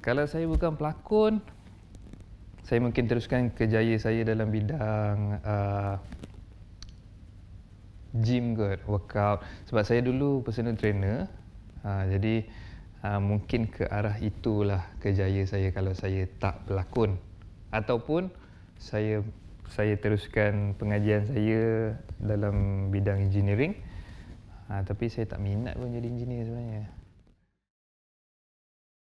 Kalau saya bukan pelakon, saya mungkin teruskan kerjaya saya dalam bidang gym kot, workout. Sebab saya dulu personal trainer, jadi mungkin ke arah itulah kerjaya saya kalau saya tak pelakon. Ataupun saya teruskan pengajian saya dalam bidang engineering, tapi saya tak minat pun jadi engineer sebenarnya.